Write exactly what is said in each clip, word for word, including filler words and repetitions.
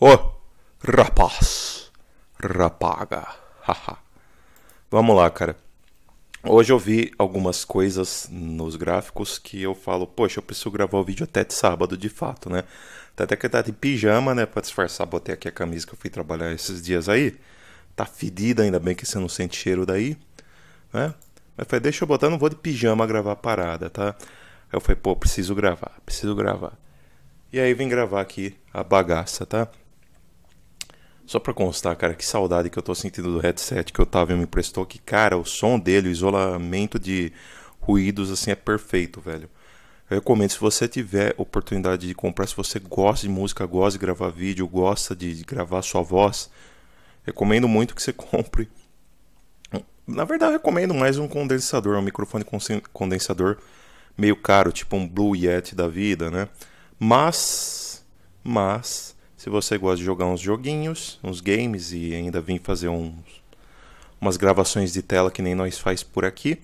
Ô, oh, rapaz, rapaga, vamos lá, cara. Hoje eu vi algumas coisas nos gráficos que eu falo, poxa, eu preciso gravar o vídeo até de sábado, de fato, né? Até que tá de pijama, né, pra disfarçar, botei aqui a camisa que eu fui trabalhar esses dias aí. Tá fedida, ainda bem que você não sente cheiro daí, né? Mas falei, deixa eu botar, não vou de pijama gravar a parada, tá? Aí eu falei, pô, preciso gravar, preciso gravar. E aí vim gravar aqui a bagaça, tá? Só pra constar, cara, que saudade que eu tô sentindo do headset que o Otávio me emprestou. Que, cara, o som dele, o isolamento de ruídos, assim, é perfeito, velho. Eu recomendo, se você tiver oportunidade de comprar, se você gosta de música, gosta de gravar vídeo, gosta de gravar sua voz, recomendo muito que você compre. Na verdade, eu recomendo mais um condensador, um microfone condensador meio caro, tipo um Blue Yeti da vida, né? Mas, mas... se você gosta de jogar uns joguinhos, uns games e ainda vir fazer uns, umas gravações de tela que nem nós faz por aqui,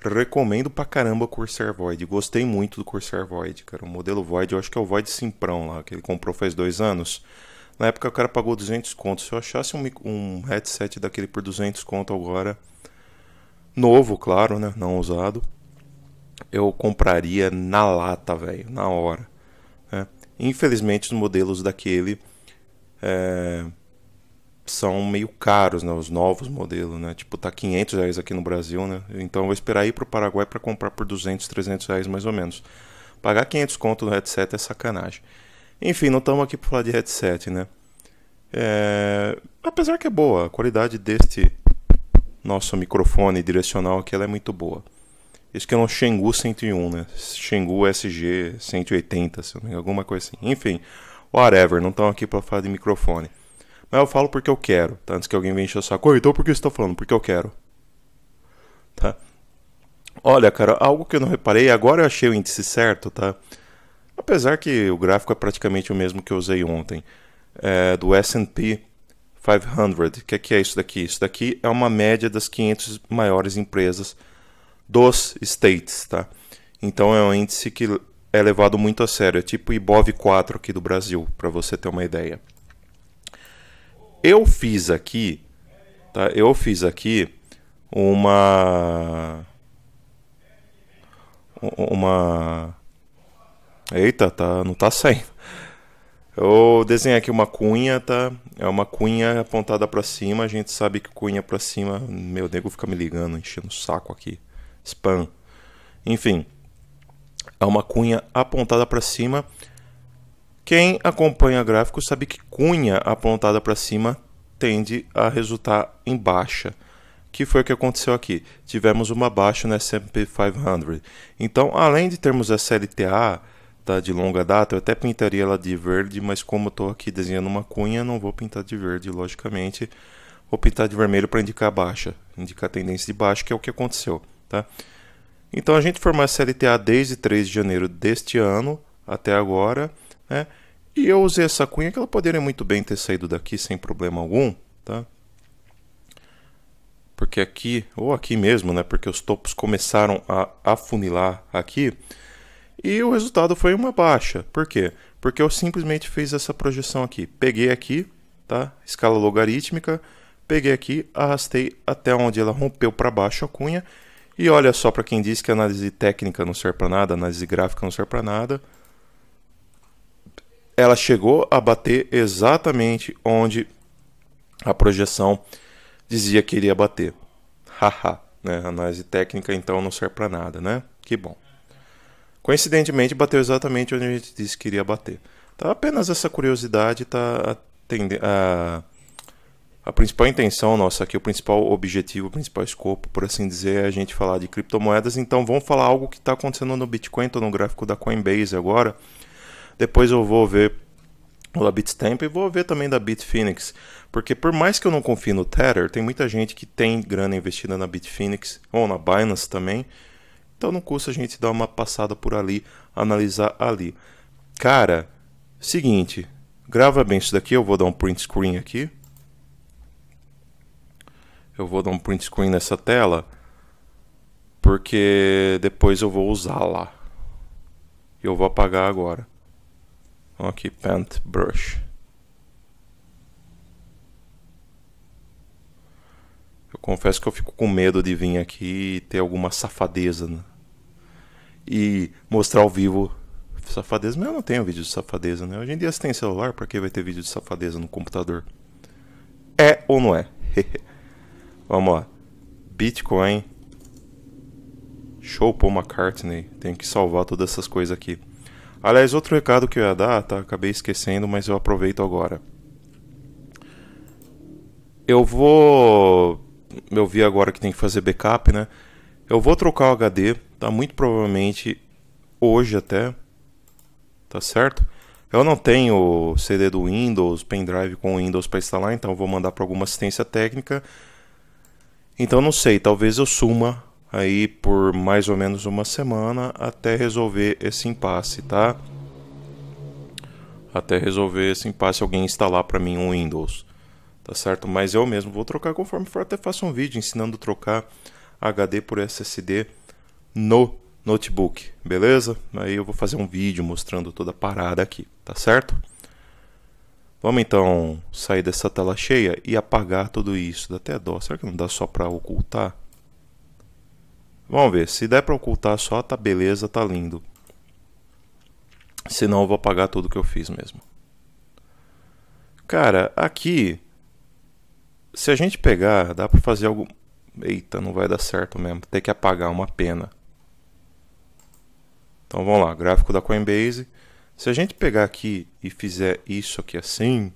recomendo pra caramba o Corsair Void. Gostei muito do Corsair Void, cara. O modelo Void, eu acho que é o Void Simprão lá, que ele comprou faz dois anos. Na época o cara pagou duzentos contos. Se eu achasse um, um headset daquele por duzentos conto agora, novo, claro, né? Não usado, eu compraria na lata, velho, na hora. Infelizmente os modelos daquele é, são meio caros, né? Os novos modelos, né? Tipo, tá quinhentos reais aqui no Brasil, né? Então eu vou esperar ir pro Paraguai para comprar por duzentos, trezentos reais mais ou menos. Pagar quinhentos conto no headset é sacanagem. Enfim, não estamos aqui para falar de headset, né? É, apesar que é boa, a qualidade deste nosso microfone direcional aqui ela é muito boa. Isso que é um Xingu cento e um, né? Xingu S G cento e oitenta, se não me engano, alguma coisa assim. Enfim, whatever, não estão aqui para falar de microfone. Mas eu falo porque eu quero, tá? Antes que alguém venha encher o saco. Então por que você está falando? Porque eu quero. Tá? Olha, cara, algo que eu não reparei, agora eu achei o índice certo, tá? Apesar que o gráfico é praticamente o mesmo que eu usei ontem. É do S and P quinhentos. O que é, que é isso daqui? Isso daqui é uma média das quinhentas maiores empresas dos States, tá? Então é um índice que é levado muito a sério, é tipo I B O V quatro aqui do Brasil, para você ter uma ideia. Eu fiz aqui, tá? Eu fiz aqui uma uma Eita, tá, não tá saindo. Eu desenhei aqui uma cunha, tá? É uma cunha apontada para cima, a gente sabe que cunha para cima, meu nego fica me ligando, enchendo o saco aqui. Spam. Enfim, é uma cunha apontada para cima. Quem acompanha gráfico sabe que cunha apontada para cima tende a resultar em baixa, que foi o que aconteceu aqui. Tivemos uma baixa no S and P quinhentos. Então, além de termos essa L T A, tá, de longa data, eu até pintaria ela de verde, mas como eu estou aqui desenhando uma cunha, não vou pintar de verde, logicamente. Vou pintar de vermelho para indicar a baixa, indicar a tendência de baixa, que é o que aconteceu. Tá? Então a gente formou essa L T A desde três de janeiro deste ano até agora, né? E eu usei essa cunha que ela poderia muito bem ter saído daqui sem problema algum, tá? Porque aqui, ou aqui mesmo, né? Porque os topos começaram a afunilar aqui e o resultado foi uma baixa. Por quê? Porque eu simplesmente fiz essa projeção aqui, peguei aqui, tá? Escala logarítmica, peguei aqui, arrastei até onde ela rompeu para baixo a cunha. E olha só, para quem diz que a análise técnica não serve para nada, a análise gráfica não serve para nada, ela chegou a bater exatamente onde a projeção dizia que iria bater. Haha, né? A análise técnica então não serve para nada, né? Que bom. Coincidentemente bateu exatamente onde a gente disse que iria bater. Tá? Apenas essa curiosidade, tá? A... A principal intenção nossa aqui, o principal objetivo, o principal escopo, por assim dizer, é a gente falar de criptomoedas. Então vamos falar algo que está acontecendo no Bitcoin, estou no gráfico da Coinbase agora. Depois eu vou ver o da Bitstamp e vou ver também da Bitfinex. Porque por mais que eu não confie no Tether, tem muita gente que tem grana investida na Bitfinex ou na Binance também. Então não custa a gente dar uma passada por ali, analisar ali. Cara, seguinte, grava bem isso daqui, eu vou dar um print screen aqui. Eu vou dar um print screen nessa tela, porque depois eu vou usar lá. E eu vou apagar agora. Aqui, paint brush. confesso que eu fico com medo de vir aqui e ter alguma safadeza, né? E mostrar ao vivo safadeza. Mas eu não tenho vídeo de safadeza, né? Hoje em dia se tem celular, pra que vai ter vídeo de safadeza no computador? É ou não é? Vamos lá. Bitcoin. Show, Paul McCartney. Tenho que salvar todas essas coisas aqui. Aliás, outro recado que eu ia dar, tá? Acabei esquecendo, mas eu aproveito agora. Eu vou... Eu vi agora que tem que fazer backup, né? Eu vou trocar o H D, tá? Muito provavelmente hoje até. Tá certo? Eu não tenho C D do Windows, pendrive com Windows para instalar, então eu vou mandar para alguma assistência técnica. Então não sei, talvez eu suma aí por mais ou menos uma semana até resolver esse impasse, tá? Até resolver esse impasse, alguém instalar para mim um Windows. Tá certo? Mas eu mesmo vou trocar conforme for, até faço um vídeo ensinando a trocar H D por S S D no notebook, beleza? Aí eu vou fazer um vídeo mostrando toda a parada aqui, tá certo? Vamos então sair dessa tela cheia e apagar tudo isso. Dá até dó, será que não dá só para ocultar? Vamos ver, se der para ocultar só, tá beleza, tá lindo. Senão eu vou apagar tudo que eu fiz mesmo. Cara, aqui... Se a gente pegar, dá pra fazer algo... Eita, não vai dar certo mesmo. Tem que apagar, uma pena. Então vamos lá, gráfico da Coinbase. Se a gente pegar aqui e fizer isso aqui assim...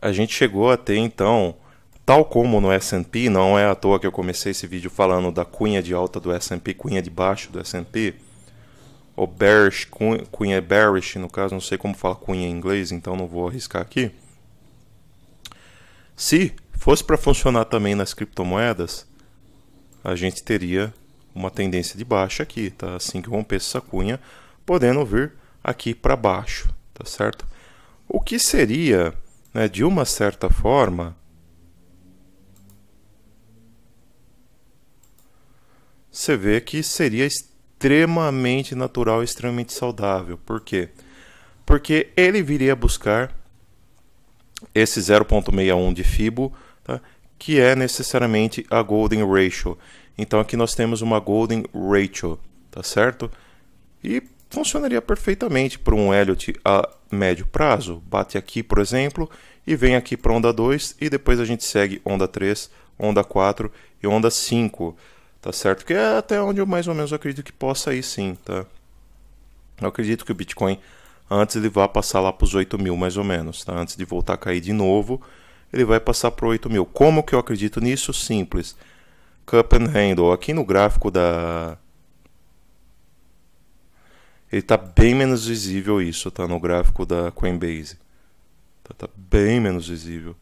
A gente chegou a ter então, tal como no S and P, não é à toa que eu comecei esse vídeo falando da cunha de alta do S and P, cunha de baixo do S and P... O bearish, cunha bearish, no caso, não sei como fala cunha em inglês, então não vou arriscar aqui. Se fosse para funcionar também nas criptomoedas, a gente teria uma tendência de baixa aqui, tá? Assim que rompesse essa cunha, podendo vir aqui para baixo, tá certo? O que seria, né, de uma certa forma, você vê que seria extremamente... extremamente natural, extremamente saudável. Por quê? Porque ele viria buscar esse zero ponto sessenta e um de FIBO, tá? Que é necessariamente a Golden Ratio. Então aqui nós temos uma Golden Ratio, tá certo? E funcionaria perfeitamente para um Elliott a médio prazo. Bate aqui, por exemplo, e vem aqui para onda dois, e depois a gente segue onda três, onda quatro e onda cinco. Tá certo? Que é até onde eu mais ou menos acredito que possa ir, sim, tá? Eu acredito que o Bitcoin, antes ele vai passar lá para os oito mil, mais ou menos, tá? Antes de voltar a cair de novo, ele vai passar para oito mil. Como que eu acredito nisso? Simples. Cup and Handle. Aqui no gráfico da... Ele tá bem menos visível isso, tá? No gráfico da Coinbase. Tá, tá bem menos visível.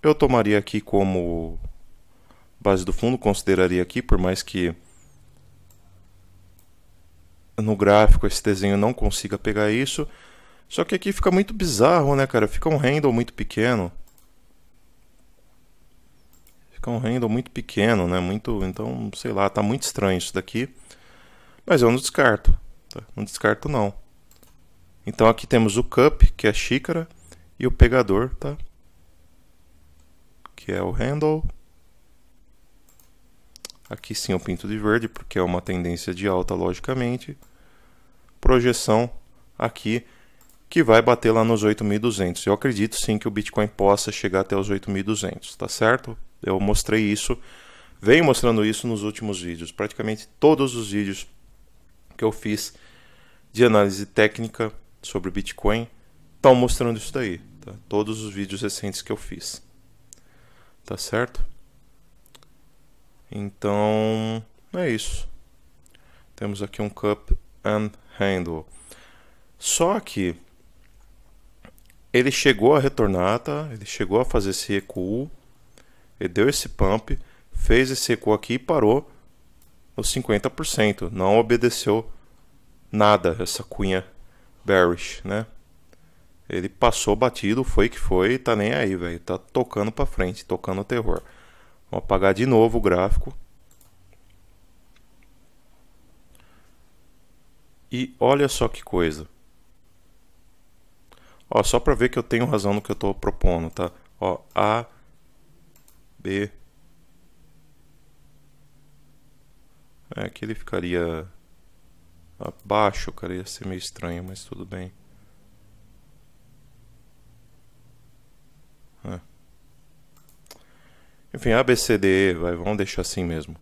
Eu tomaria aqui como... base do fundo, consideraria aqui, por mais que no gráfico esse desenho não consiga pegar isso. Só que aqui fica muito bizarro, né, cara? Fica um handle muito pequeno. Fica um handle muito pequeno, né? Muito, então, sei lá, tá muito estranho isso daqui. Mas eu não descarto, tá? Não descarto, não. Então aqui temos o cup, que é a xícara, e o pegador, tá? Que é o handle. Aqui sim eu pinto de verde, porque é uma tendência de alta, logicamente. Projeção aqui, que vai bater lá nos oito mil e duzentos. Eu acredito sim que o Bitcoin possa chegar até os oito mil e duzentos, tá certo? Eu mostrei isso, venho mostrando isso nos últimos vídeos. Praticamente todos os vídeos que eu fiz de análise técnica sobre Bitcoin estão mostrando isso daí. Tá? Todos os vídeos recentes que eu fiz, tá certo? Então, é isso. Temos aqui um Cup and Handle. Só que ele chegou a retornar, tá? Ele chegou a fazer esse recuo. Ele deu esse pump, fez esse recuo aqui e parou nos cinquenta por cento. Não obedeceu nada essa cunha bearish, né? Ele passou batido, foi que foi, tá nem aí, velho. Tá tocando pra frente, tocando o terror. Vou apagar de novo o gráfico. E olha só que coisa. Ó, só para ver que eu tenho razão no que eu estou propondo, tá? Ó, A, B. É, aqui ele ficaria abaixo, cara, ia ser meio estranho, mas tudo bem. É. Enfim, A, B, C, D, E, vai, vamos deixar assim mesmo.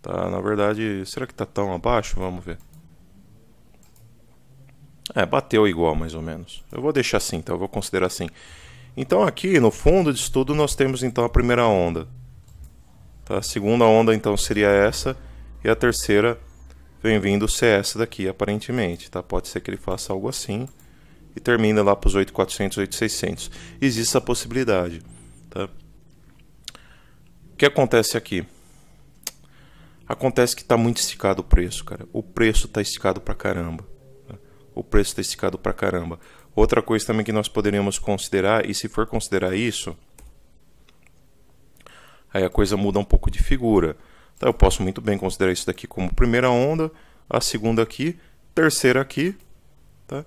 Tá, na verdade, será que tá tão abaixo? Vamos ver. É, bateu igual, mais ou menos. Eu vou deixar assim, então eu vou considerar assim. Então aqui, no fundo disso tudo, nós temos então a primeira onda. Tá? A segunda onda, então, seria essa. E a terceira vem vindo ser essa daqui, aparentemente. Tá? Pode ser que ele faça algo assim. E termina lá para os oito mil e quatrocentos, oito mil e seiscentos. Existe essa possibilidade. Tá? O que acontece aqui? Acontece que está muito esticado o preço, cara. O preço está esticado pra caramba. O preço está esticado pra caramba. Outra coisa também que nós poderíamos considerar, e se for considerar isso, aí a coisa muda um pouco de figura. Então, eu posso muito bem considerar isso daqui como primeira onda, a segunda aqui, terceira aqui, tá?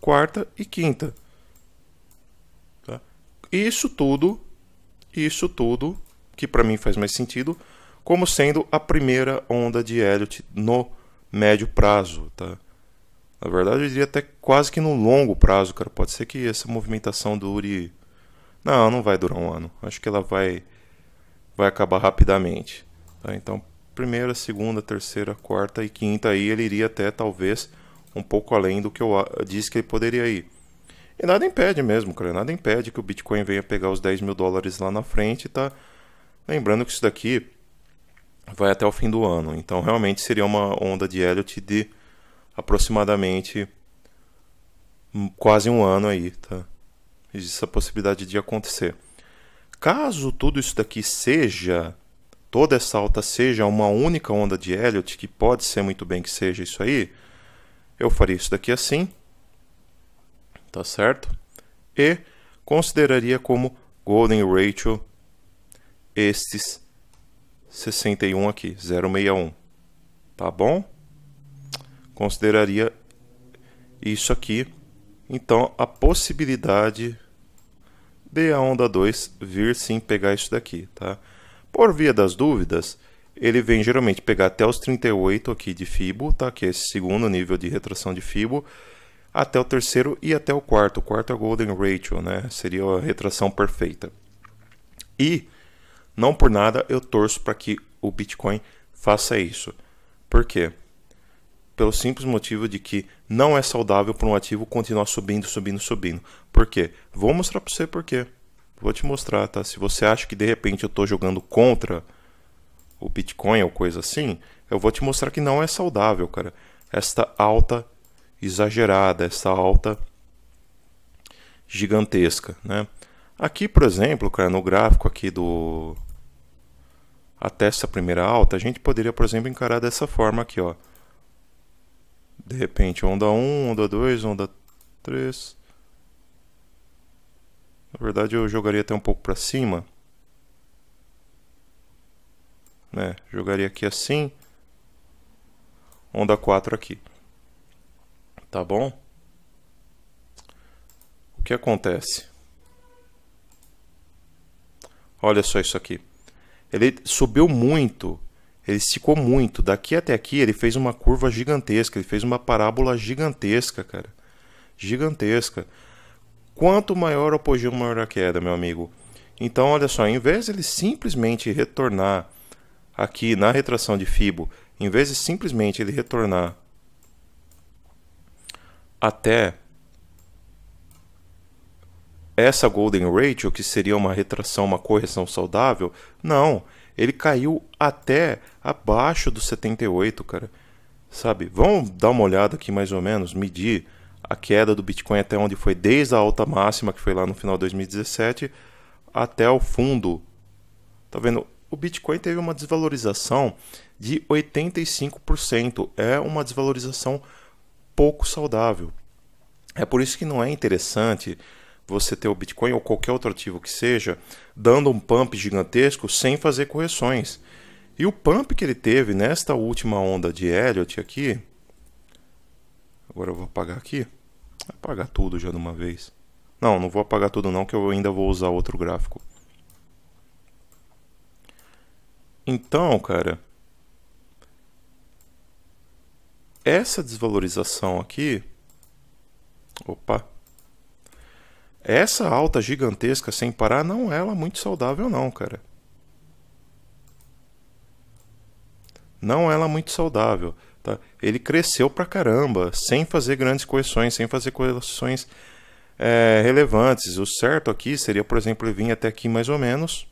Quarta e quinta. Tá? Isso tudo, isso tudo, que para mim faz mais sentido, como sendo a primeira onda de Elliott no médio prazo, tá? Na verdade, eu diria até quase que no longo prazo, cara. Pode ser que essa movimentação dure... Não, não vai durar um ano. Acho que ela vai, vai acabar rapidamente. Tá? Então, primeira, segunda, terceira, quarta e quinta. Aí ele iria até, talvez, um pouco além do que eu disse que ele poderia ir. E nada impede mesmo, cara. Nada impede que o Bitcoin venha pegar os dez mil dólares lá na frente, tá? Lembrando que isso daqui vai até o fim do ano. Então, realmente, seria uma onda de Elliott de... aproximadamente quase um ano aí, tá? Existe essa possibilidade de acontecer. Caso tudo isso daqui seja, toda essa alta seja uma única onda de Elliott, que pode ser muito bem que seja isso aí, eu faria isso daqui assim, tá certo? E consideraria como Golden Ratio estes sessenta e um aqui, zero vírgula sessenta e um, tá bom? Consideraria isso aqui, então, a possibilidade de a onda dois vir sim pegar isso daqui, tá? Por via das dúvidas, ele vem geralmente pegar até os trinta e oito aqui de FIBO, tá? Que é esse segundo nível de retração de FIBO, até o terceiro e até o quarto. O quarto é o Golden Ratio, né? Seria a retração perfeita. E, não por nada, eu torço para que o Bitcoin faça isso. Por quê? Pelo simples motivo de que não é saudável para um ativo continuar subindo, subindo, subindo. Por quê? Vou mostrar para você por quê. Vou te mostrar, tá? Se você acha que de repente eu estou jogando contra o Bitcoin ou coisa assim, eu vou te mostrar que não é saudável, cara. Esta alta exagerada, essa alta gigantesca, né? Aqui, por exemplo, cara, no gráfico aqui do... até essa primeira alta, a gente poderia, por exemplo, encarar dessa forma aqui, ó. De repente, onda um, onda dois, onda três. Na verdade, eu jogaria até um pouco para cima. Né? Jogaria aqui assim. Onda quatro aqui. Tá bom? O que acontece? Olha só isso aqui. Ele subiu muito. Ele esticou muito. Daqui até aqui ele fez uma curva gigantesca. Ele fez uma parábola gigantesca, cara. Gigantesca. Quanto maior o apogeu, maior a queda, meu amigo. Então, olha só. Em vez de ele simplesmente retornar aqui na retração de FIBO, em vez de simplesmente ele retornar até essa Golden Ratio, que seria uma retração, uma correção saudável, não. Ele caiu até abaixo do setenta e oito, cara. Sabe? Vamos dar uma olhada aqui mais ou menos, medir a queda do Bitcoin até onde foi, desde a alta máxima, que foi lá no final de dois mil e dezessete, até o fundo. Tá vendo? O Bitcoin teve uma desvalorização de oitenta e cinco por cento. É uma desvalorização pouco saudável. É por isso que não é interessante... você ter o Bitcoin ou qualquer outro ativo que seja, dando um pump gigantesco sem fazer correções. E o pump que ele teve nesta última onda de Elliott aqui, Agora eu vou apagar aqui. Vou apagar tudo já de uma vez. Não, não vou apagar tudo não, que eu ainda vou usar outro gráfico. Então, cara, essa desvalorização aqui, opa, essa alta gigantesca sem parar não é ela muito saudável não, cara. Não é ela muito saudável, tá? Ele cresceu pra caramba, sem fazer grandes correções, sem fazer correções é, relevantes. O certo aqui seria, por exemplo, ele vir até aqui mais ou menos.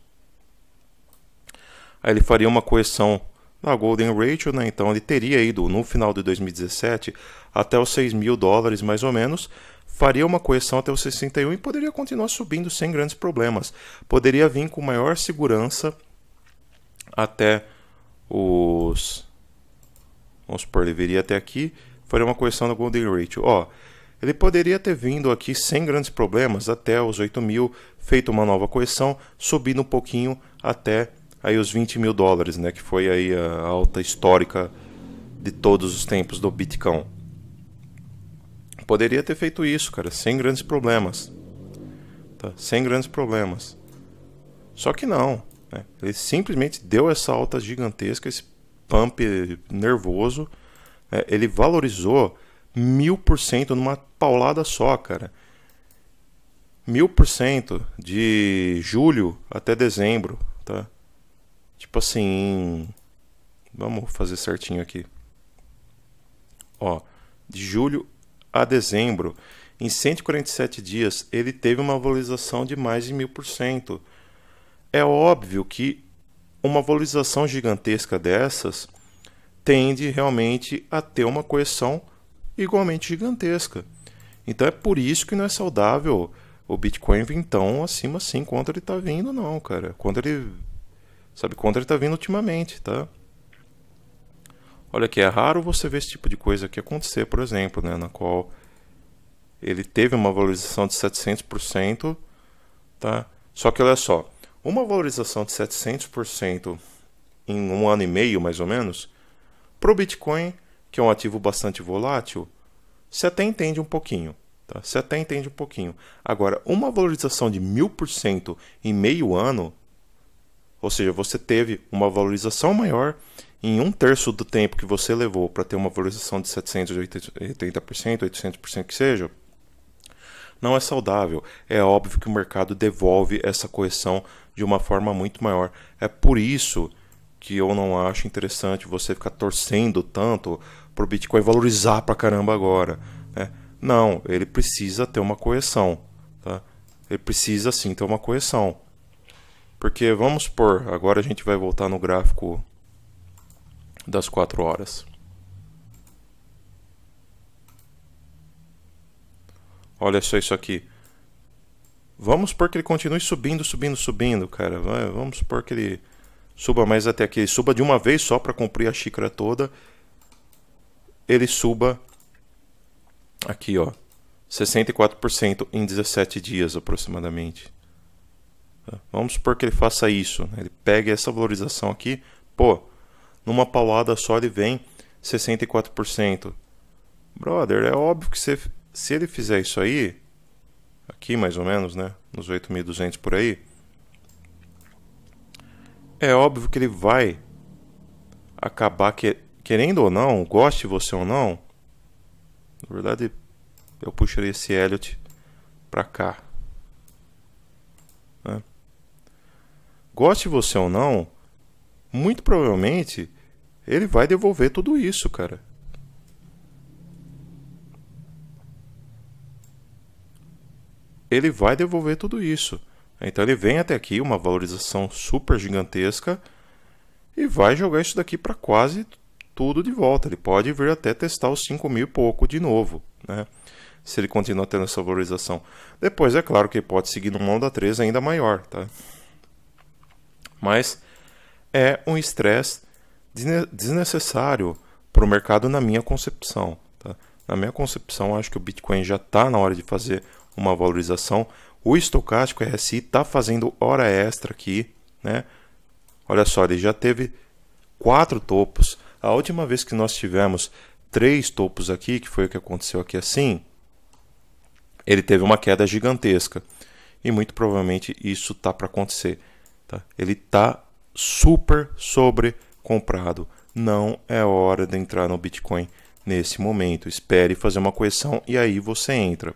Aí ele faria uma correção na Golden Ratio, né? Então ele teria ido no final de dois mil e dezessete até os seis mil dólares mais ou menos, faria uma correção até os sessenta e um e poderia continuar subindo sem grandes problemas. Poderia vir com maior segurança até os... Vamos supor, ele viria até aqui, faria uma correção na Golden Ratio. Ó, ele poderia ter vindo aqui sem grandes problemas até os oito mil, feito uma nova correção, subindo um pouquinho até... aí os vinte mil dólares, né, que foi aí a alta histórica de todos os tempos do Bitcoin. Poderia ter feito isso, cara, sem grandes problemas, tá? Sem grandes problemas. Só que não, né? Ele simplesmente deu essa alta gigantesca, esse pump nervoso, né? Ele valorizou mil por cento numa paulada só, cara. Mil por cento de julho até dezembro, tá? Tipo assim, vamos fazer certinho aqui. Ó, de julho a dezembro, em cento e quarenta e sete dias, ele teve uma valorização de mais de mil por cento. É óbvio que uma valorização gigantesca dessas tende realmente a ter uma correção igualmente gigantesca. Então é por isso que não é saudável o Bitcoin vir tão acima assim quanto ele está vindo, não, cara. Quando ele... Sabe quanto ele está vindo ultimamente, tá? Olha aqui, é raro você ver esse tipo de coisa aqui acontecer, por exemplo, né? Na qual ele teve uma valorização de setecentos por cento, tá? Só que olha só, uma valorização de setecentos por cento em um ano e meio, mais ou menos, para o Bitcoin, que é um ativo bastante volátil, você até entende um pouquinho, tá? Você até entende um pouquinho. Agora, uma valorização de mil por cento em meio ano... Ou seja, você teve uma valorização maior em um terço do tempo que você levou para ter uma valorização de setecentos, oitenta por cento, oitocentos por cento que seja. Não é saudável. É óbvio que o mercado devolve essa correção de uma forma muito maior. É por isso que eu não acho interessante você ficar torcendo tanto para o Bitcoin valorizar para caramba agora, né? Não, ele precisa ter uma correção, tá? Ele precisa sim ter uma correção. Porque vamos supor, agora a gente vai voltar no gráfico das quatro horas. Olha só isso aqui. Vamos supor que ele continue subindo, subindo, subindo, cara. Vai, vamos supor que ele suba mais até aqui. Ele suba de uma vez só para cumprir a xícara toda. Ele suba aqui, ó, sessenta e quatro por cento em dezessete dias aproximadamente. Vamos supor que ele faça isso, né? Ele pega essa valorização aqui, pô, numa paulada só ele vem sessenta e quatro por cento. Brother, é óbvio que se, se ele fizer isso aí, aqui mais ou menos, né, nos oito mil e duzentos por aí, é óbvio que ele vai acabar, que, querendo ou não, goste você ou não, na verdade eu puxaria esse Elliott pra cá. Né? Goste você ou não, muito provavelmente ele vai devolver tudo isso, cara. Ele vai devolver tudo isso. Então ele vem até aqui, uma valorização super gigantesca, e vai jogar isso daqui para quase tudo de volta. Ele pode vir até testar os cinco mil e pouco de novo, né? Se ele continuar tendo essa valorização. Depois é claro que ele pode seguir numa onda três ainda maior, tá? Mas é um estresse desnecessário para o mercado, na minha concepção, tá? Na minha concepção, acho que o Bitcoin já está na hora de fazer uma valorização. O estocástico R S I está fazendo hora extra aqui, né? Olha só, ele já teve quatro topos. A última vez que nós tivemos três topos aqui, que foi o que aconteceu aqui assim, ele teve uma queda gigantesca. E muito provavelmente isso tá para acontecer. Tá? Ele tá super sobrecomprado. Não é hora de entrar no Bitcoin nesse momento. Espere fazer uma correção e aí você entra.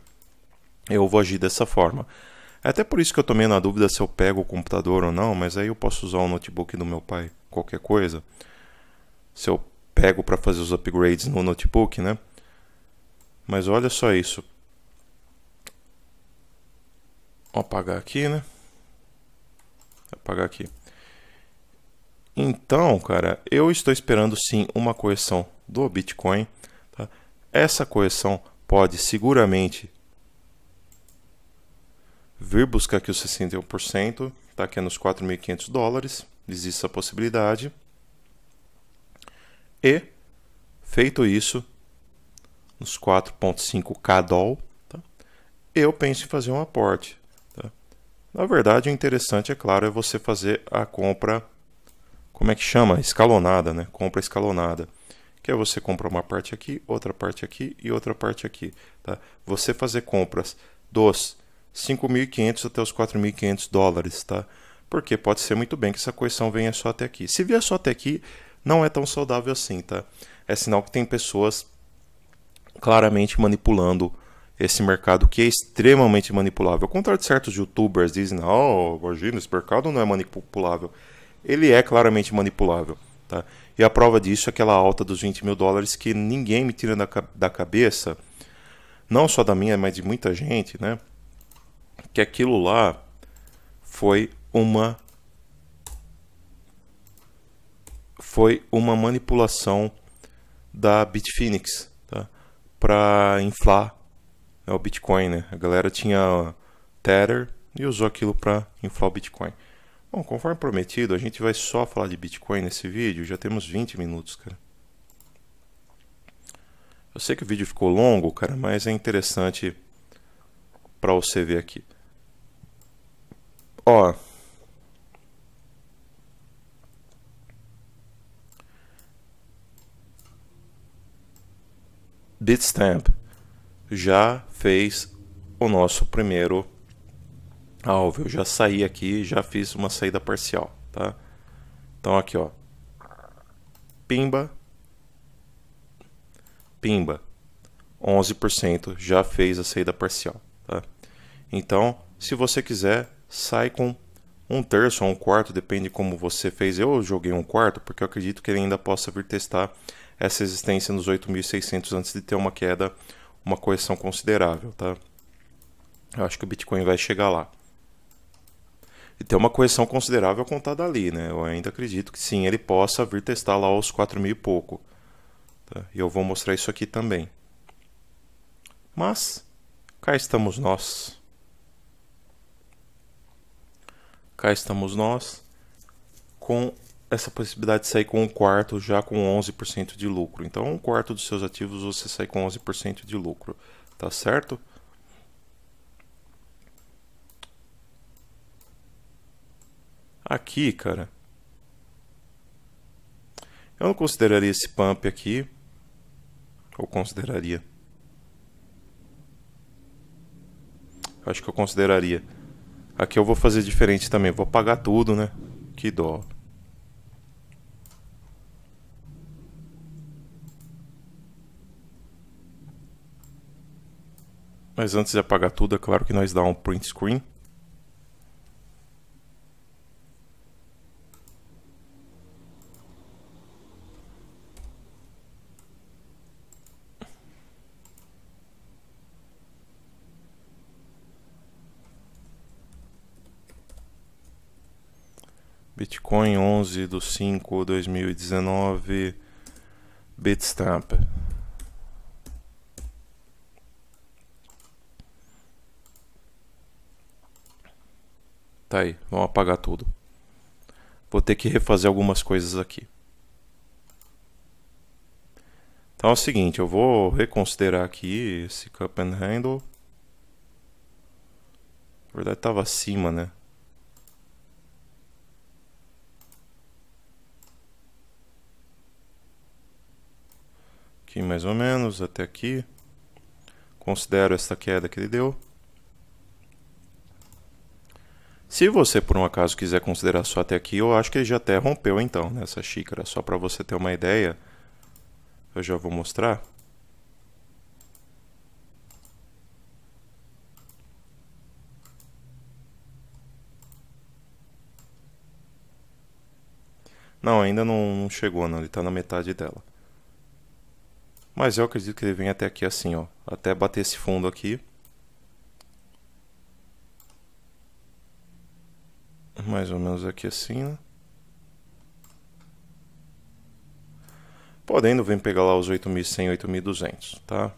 Eu vou agir dessa forma. É até por isso que eu tomei na dúvida se eu pego o computador ou não, mas aí eu posso usar o notebook do meu pai, qualquer coisa. Se eu pego para fazer os upgrades no notebook, né? Mas olha só isso. Vou apagar aqui, né? Vou apagar aqui. Então, cara, eu estou esperando sim uma correção do Bitcoin. Tá? Essa correção pode seguramente vir buscar aqui os sessenta e um por cento, tá? Que é nos quatro mil e quinhentos dólares. Existe essa possibilidade. E, feito isso, nos quatro ponto cinco K dólar, tá? Eu penso em fazer um aporte. Tá? Na verdade, o interessante, é claro, é você fazer a compra... Como é que chama? Escalonada, né? Compra escalonada. Que é você comprar uma parte aqui, outra parte aqui e outra parte aqui. Tá? Você fazer compras dos cinco mil e quinhentos até os quatro mil e quinhentos dólares, tá? Porque pode ser muito bem que essa correção venha só até aqui. Se vier só até aqui, não é tão saudável assim, tá? É sinal que tem pessoas claramente manipulando esse mercado, que é extremamente manipulável. Ao contrário de certos youtubers dizem, não, imagina, esse mercado não é manipulável. Ele é claramente manipulável, tá? E a prova disso é aquela alta dos vinte mil dólares que ninguém me tira da, da cabeça, não só da minha, mas de muita gente, né? Que aquilo lá foi uma foi uma manipulação da Bitfinex, tá? Para inflar, né, o Bitcoin, né? A galera tinha Tether e usou aquilo para inflar o Bitcoin. Bom, conforme prometido, a gente vai só falar de Bitcoin nesse vídeo. Já temos vinte minutos, cara. Eu sei que o vídeo ficou longo, cara, mas é interessante para você ver aqui. Ó. Bitstamp já fez o nosso primeiro alvo. Eu já saí aqui, já fiz uma saída parcial, tá? Então aqui, ó, pimba, pimba, onze por cento já fez a saída parcial, tá? Então, se você quiser, sai com um terço ou um quarto, depende de como você fez. Eu joguei um quarto porque eu acredito que ele ainda possa vir testar essa resistência nos oito mil e seiscentos antes de ter uma queda, uma correção considerável, tá? Eu acho que o Bitcoin vai chegar lá. E tem uma correção considerável a contar dali, né? Eu ainda acredito que sim, ele possa vir testar lá os quatro mil e pouco. Tá? E eu vou mostrar isso aqui também. Mas, cá estamos nós. Cá estamos nós. Com essa possibilidade de sair com um quarto já com onze por cento de lucro. Então, um quarto dos seus ativos você sai com onze por cento de lucro. Tá certo? Aqui, cara, eu não consideraria esse pump aqui, ou consideraria? Acho que eu consideraria. Aqui eu vou fazer diferente também, vou apagar tudo, né? Que dó. Mas antes de apagar tudo, é claro que nós dá um print screen. Bitcoin onze de cinco de dois mil e dezenove, Bitstamp. Tá aí, vamos apagar tudo. Vou ter que refazer algumas coisas aqui. Então é o seguinte, eu vou reconsiderar aqui esse Cup and Handle. Na verdade estava acima, né? aqui mais ou menos, até aqui. Considero esta queda que ele deu. Se você por um acaso quiser considerar só até aqui, eu acho que ele já até rompeu então nessa xícara. Só para você ter uma ideia, eu já vou mostrar. Não, ainda não chegou não, ele está na metade dela. Mas eu acredito que ele vem até aqui assim, ó, até bater esse fundo aqui. Mais ou menos aqui assim, né? Podendo vir pegar lá os oito mil e cem, oito mil e duzentos, tá?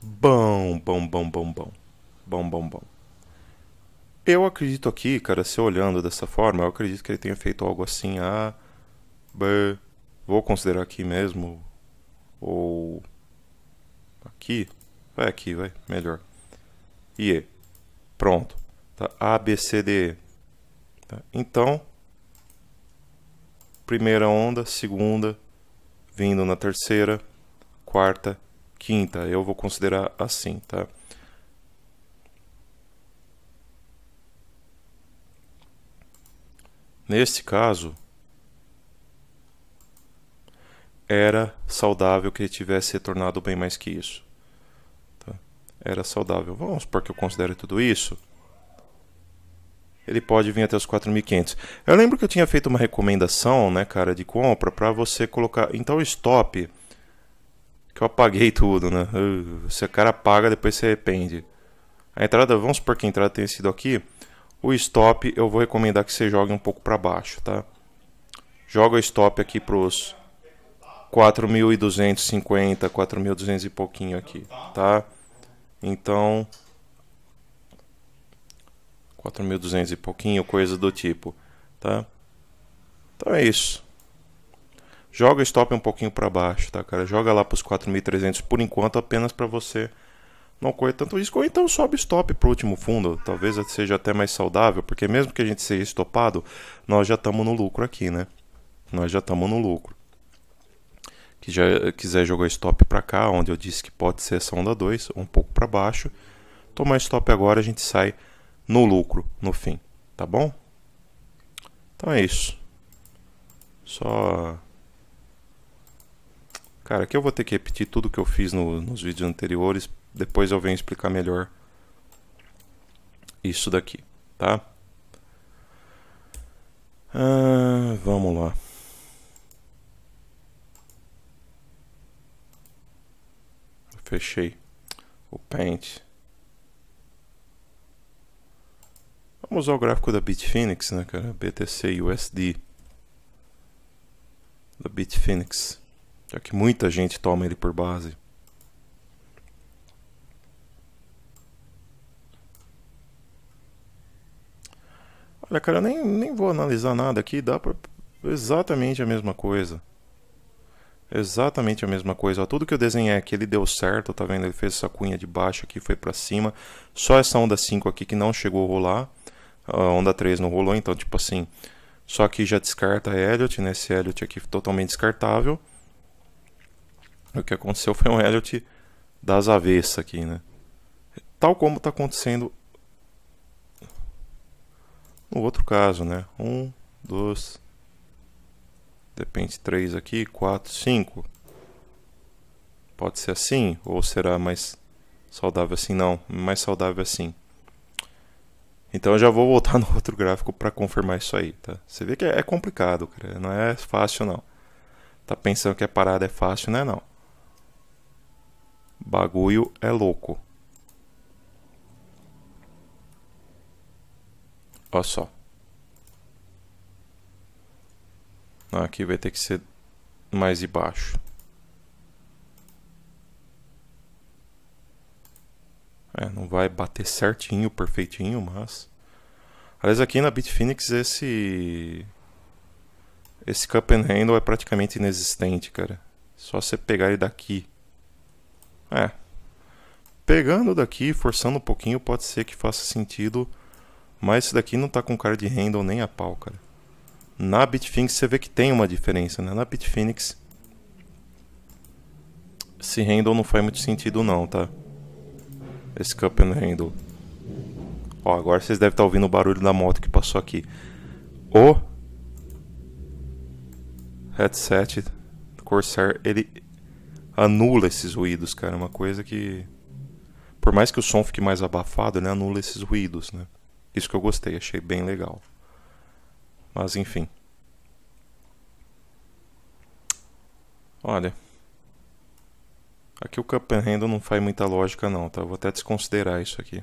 Bom, bom, bom, bom, bom. Bom, bom, bom. Eu acredito aqui, cara, se olhando dessa forma, eu acredito que ele tenha feito algo assim, a... B, vou considerar aqui mesmo, ou... Aqui, vai aqui, vai, melhor. I E, pronto, tá? A, B, C, D, E. Tá? Então, primeira onda, segunda, vindo na terceira, quarta, quinta, eu vou considerar assim, tá? Neste caso, era saudável que ele tivesse retornado bem mais que isso. Tá? Era saudável. Vamos supor que eu considere tudo isso. Ele pode vir até os quatro mil e quinhentos. Eu lembro que eu tinha feito uma recomendação, né, cara, de compra para você colocar... Então, o stop, que eu apaguei tudo, né? Se o cara apaga, depois se arrepende. A entrada, vamos supor que a entrada tenha sido aqui... O stop eu vou recomendar que você jogue um pouco para baixo, tá? Joga o stop aqui para os quatro mil duzentos e cinquenta, quatro mil e duzentos e pouquinho aqui, tá? Então, quatro mil e duzentos e pouquinho, coisa do tipo, tá? Então é isso. Joga o stop um pouquinho para baixo, tá, cara? Joga lá para os quatro mil e trezentos por enquanto, apenas para você... Não corre tanto risco, ou então sobe stop para o último fundo, talvez seja até mais saudável, porque mesmo que a gente seja estopado, nós já estamos no lucro aqui, né? Nós já estamos no lucro. Que já quiser jogar stop para cá, onde eu disse que pode ser essa onda dois, um pouco para baixo, tomar stop agora, a gente sai no lucro no fim, tá bom? Então é isso. Só... Cara, aqui eu vou ter que repetir tudo que eu fiz no, nos vídeos anteriores. Depois eu venho explicar melhor isso daqui, tá? Ah, vamos lá. Eu fechei o Paint. Vamos usar o gráfico da Bitfinex, né, cara? B T C e U S D. Da Bitfinex. Já que muita gente toma ele por base. Olha, cara, eu nem, nem vou analisar nada aqui, dá pra... Exatamente a mesma coisa. Exatamente a mesma coisa. Ó, tudo que eu desenhei aqui, ele deu certo, tá vendo? Ele fez essa cunha de baixo aqui, foi pra cima. Só essa onda cinco aqui que não chegou a rolar. A onda três não rolou, então, tipo assim... Só que já descarta Elliott, né? Esse Elliott aqui totalmente descartável. O que aconteceu foi um Elliott das avessas aqui, né? Tal como tá acontecendo... No outro caso, né? um, dois, depende três aqui, quatro, cinco. Pode ser assim, ou será mais saudável assim? Não, mais saudável assim. Então eu já vou voltar no outro gráfico para confirmar isso aí, tá? Você vê que é complicado, cara. Não é fácil, não. Tá pensando que a parada é fácil, né? Não. Bagulho é louco. Olha só. Aqui vai ter que ser mais de baixo. É, não vai bater certinho, perfeitinho, mas... Aliás, aqui na Bitfinex esse... Esse Cup and Handle é praticamente inexistente, cara. Só você pegar ele daqui. É. Pegando daqui, forçando um pouquinho, pode ser que faça sentido... Mas isso daqui não tá com cara de handle nem a pau, cara. Na Bitfinex você vê que tem uma diferença, né? Na Bitfinex Esse handle não faz muito sentido não, tá? Esse cup and handle. Ó, agora vocês devem estar ouvindo o barulho da moto que passou aqui. O headset do Corsair, ele anula esses ruídos, cara. É uma coisa que... Por mais que o som fique mais abafado, ele anula esses ruídos, né? Isso que eu gostei, achei bem legal. Mas enfim. Olha. Aqui o Cup and Handle não faz muita lógica não, tá? Eu vou até desconsiderar isso aqui.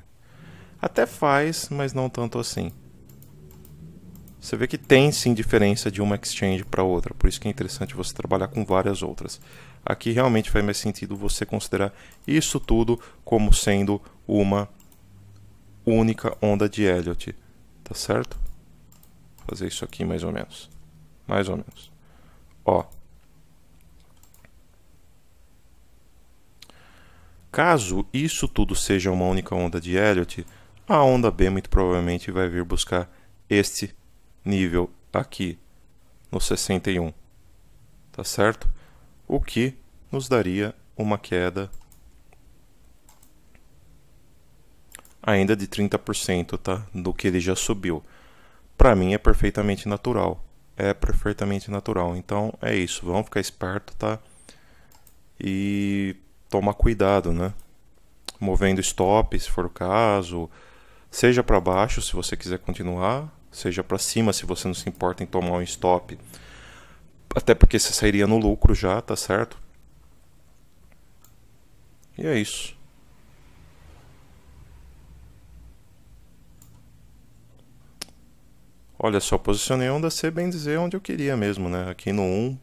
Até faz, mas não tanto assim. Você vê que tem sim diferença de uma exchange para outra, por isso que é interessante você trabalhar com várias outras. Aqui realmente faz mais sentido você considerar isso tudo como sendo uma única onda de Elliott, tá certo? Vou fazer isso aqui mais ou menos, mais ou menos. Ó, caso isso tudo seja uma única onda de Elliott, a onda B muito provavelmente vai vir buscar este nível aqui no sessenta e um, tá certo? O que nos daria uma queda ainda de trinta por cento, tá? Do que ele já subiu. Para mim é perfeitamente natural, é perfeitamente natural. Então é isso, vamos ficar esperto, tá? E tomar cuidado, né? Movendo stop, se for o caso, seja para baixo se você quiser continuar, seja para cima se você não se importa em tomar um stop, até porque você sairia no lucro já, tá certo? E é isso. Olha só, posicionei a onda C, bem dizer, onde eu queria mesmo, né? Aqui no um.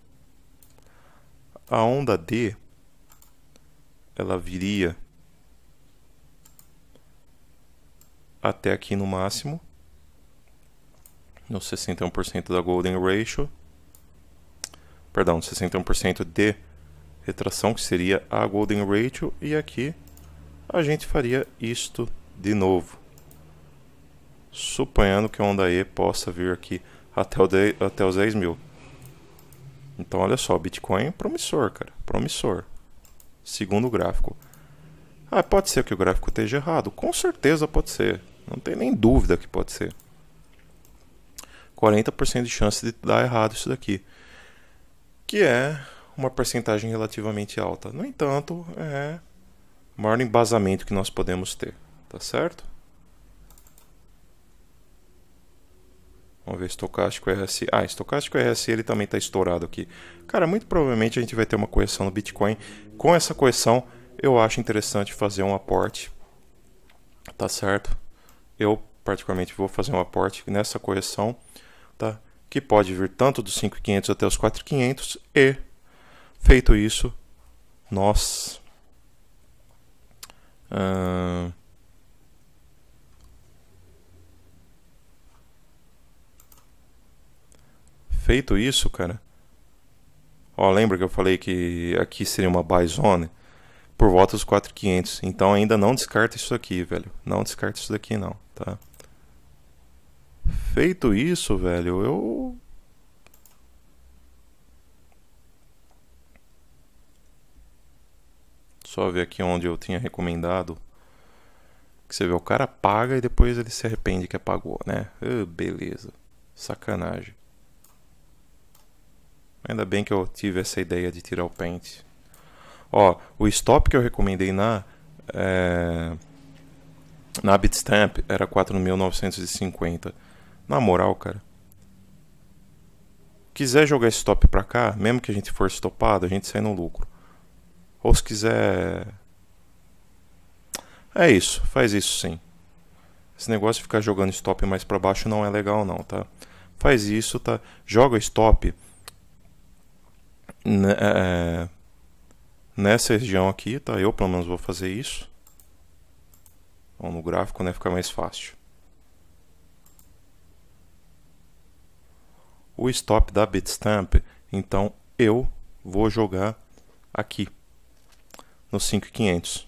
A onda D, ela viria até aqui no máximo, no sessenta e um por cento da Golden Ratio, perdão, sessenta e um por cento de retração, que seria a Golden Ratio, e aqui a gente faria isto de novo, suponhando que a onda E possa vir aqui até, o de, até os dez mil. Então olha só, Bitcoin é promissor, cara, promissor. Segundo o gráfico. Ah, pode ser que o gráfico esteja errado. Com certeza pode ser. Não tem nem dúvida que pode ser. quarenta por cento de chance de dar errado isso daqui. Que é uma percentagem relativamente alta. No entanto, é o maior embasamento que nós podemos ter. Tá certo? Vamos ver, estocástico R S I. Ah, estocástico R S I, ele também está estourado aqui. Cara, muito provavelmente a gente vai ter uma correção no Bitcoin. Com essa correção, eu acho interessante fazer um aporte. Tá certo? Eu, particularmente, vou fazer um aporte nessa correção, tá? Que pode vir tanto dos cinco mil e quinhentos até os quatro mil e quinhentos. E, feito isso, nós... Uh... Feito isso, cara, ó, lembra que eu falei que aqui seria uma buy zone por volta dos quatro mil e quinhentos. Então ainda não descarta isso aqui, velho. Não descarta isso daqui não, tá? Feito isso, velho, eu... Só ver aqui onde eu tinha recomendado. Que você vê, o cara paga e depois ele se arrepende que apagou, né? Oh, beleza. Sacanagem. Ainda bem que eu tive essa ideia de tirar o pente. Ó, o stop que eu recomendei na é, na Bitstamp era quatro mil novecentos e cinquenta. Na moral, cara, quiser jogar esse stop pra cá, mesmo que a gente for stopado, a gente sai no lucro. Ou se quiser... É isso, faz isso sim. Esse negócio de ficar jogando stop mais pra baixo não é legal não, tá? Faz isso, tá? Joga stop nessa região aqui, tá? Eu pelo menos vou fazer isso. Bom, no gráfico, né, fica mais fácil. O stop da Bitstamp, então eu vou jogar aqui no cinco mil e quinhentos.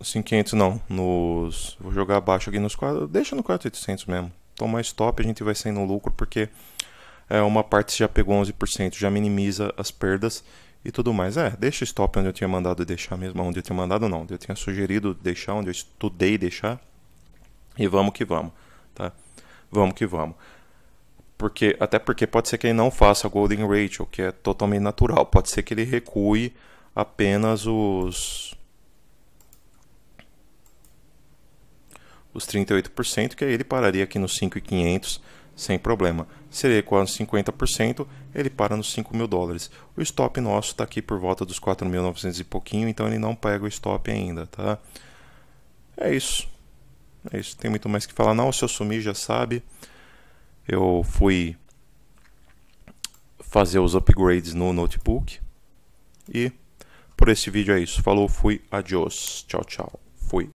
Nos cinco mil e quinhentos não, nos... vou jogar abaixo aqui nos quatro, deixa no quatro mil e oitocentos mesmo. Tomar stop, a gente vai sair no lucro, porque é, uma parte já pegou onze por cento, já minimiza as perdas e tudo mais. É, deixa stop onde eu tinha mandado deixar mesmo, onde eu tinha mandado não, onde eu tinha sugerido deixar, onde eu estudei deixar. E vamos que vamos, tá? Vamos que vamos. Porque, até porque pode ser que ele não faça Golden Ratio, que é totalmente natural. Pode ser que ele recue apenas os, os trinta e oito por cento, que aí ele pararia aqui nos cinco mil e quinhentos sem problema. Se ele recuar nos cinquenta por cento, ele para nos cinco mil dólares. O stop nosso está aqui por volta dos quatro mil e novecentos e pouquinho, então ele não pega o stop ainda, tá? É isso. É isso, tem muito mais que falar. Não, se eu sumir já sabe. Eu fui fazer os upgrades no notebook. E por esse vídeo é isso. Falou, fui, adiós. Tchau, tchau.